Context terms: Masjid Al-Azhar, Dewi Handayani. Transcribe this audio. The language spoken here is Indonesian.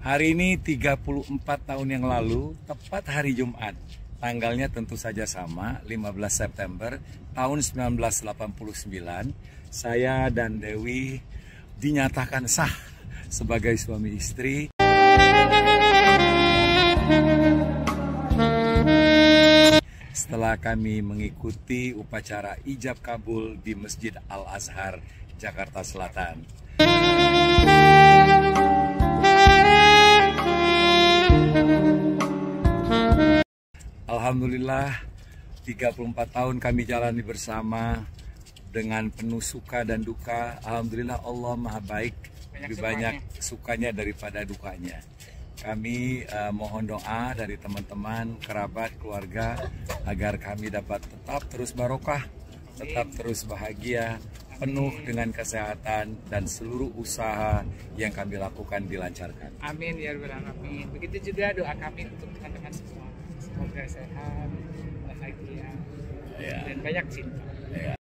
Hari ini 34 tahun yang lalu, tepat hari Jumat. Tanggalnya tentu saja sama, 15 September tahun 1989. Saya dan Dewi dinyatakan sah sebagai suami istri. Setelah kami mengikuti upacara ijab kabul di Masjid Al-Azhar, Jakarta Selatan. Alhamdulillah, 34 tahun kami jalani bersama dengan penuh suka dan duka. Alhamdulillah Allah Maha Baik, lebih banyak sukanya daripada dukanya. Kami mohon doa dari teman-teman, kerabat, keluarga, agar kami dapat tetap terus barokah, tetap terus bahagia, penuh dengan kesehatan, dan seluruh usaha yang kami lakukan dilancarkan. Amin ya rabbal alamin. Begitu juga doa kami untuk teman-teman semua. Semoga sehat, bahagia, dan banyak cinta.